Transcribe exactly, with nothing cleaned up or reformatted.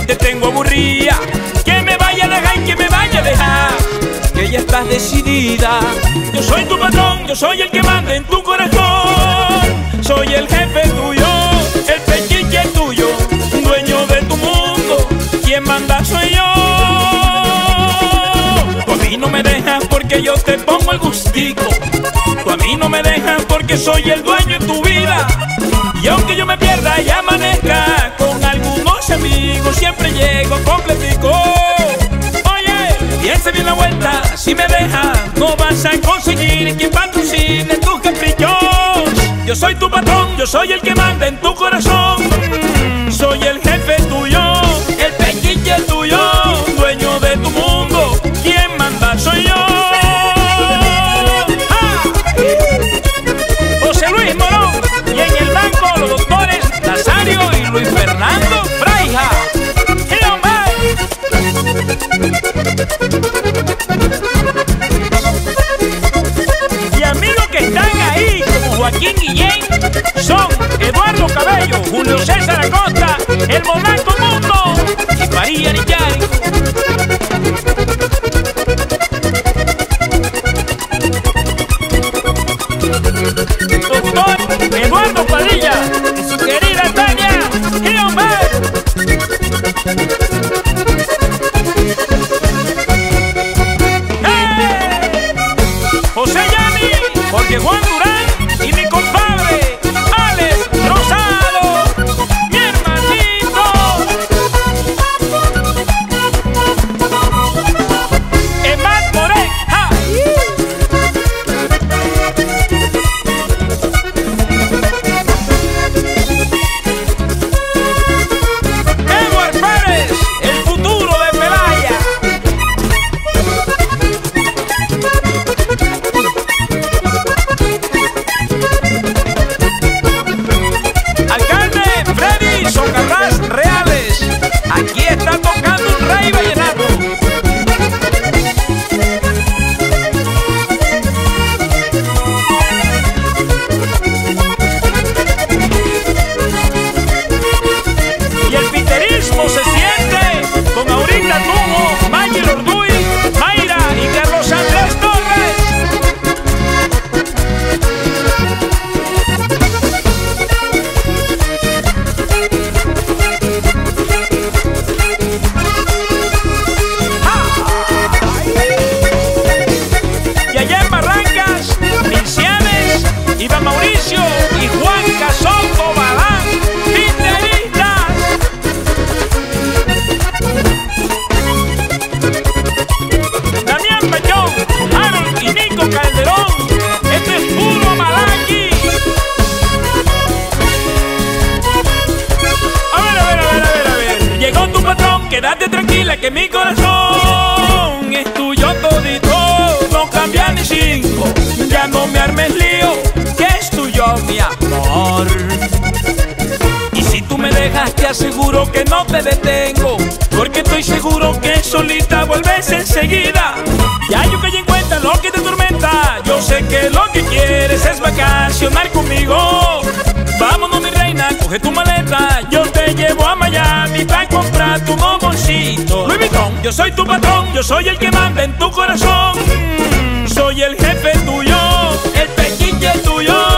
que te tengo aburrida, que me vaya a dejar, que me vaya a dejar, que ya estás decidida. Yo soy tu patrón, yo soy el que manda en tu corazón, soy el jefe tuyo, el pechiche tuyo, dueño de tu mundo, quien manda soy yo. Tú a mí no me dejas porque yo te pongo el gustico, tú a mí no me dejas porque soy el dueño de tu vida. Y aunque yo me pierda y amanezca con algunos amigos, siempre llego completico. Oye, piensa bien la vuelta, si me dejas no vas a conseguir quien patrocine tus caprichos. Yo soy tu patrón, yo soy el que manda en tu corazón, soy el jefe tuyo, el pechiche tuyo, dueño de tu mundo, quien manda soy yo. Y amigos que están ahí, como Joaquín Guillén, son Eduardo Cabello, Julio César Acosta, el Monaco Mundo y María Lillari. Doctor Eduardo Padilla y su querida Tania. ¡Y hombre! Quédate tranquila que mi corazón es tuyo todito, no cambia ni cinco, ya no me armes lío, que es tuyo mi amor. Y si tú me dejas te aseguro que no te detengo, porque estoy seguro que solita vuelves enseguida. Ya yo caí en cuenta lo que te atormenta, yo sé que lo que quieres es vacacionar conmigo. Vámonos mi reina, coge tu maleta, yo te llevo a Miami para comprar tu bomboncito Louis Vuitton. Yo soy tu patrón, yo soy el que manda en tu corazón, soy el jefe tuyo, el pechiche tuyo,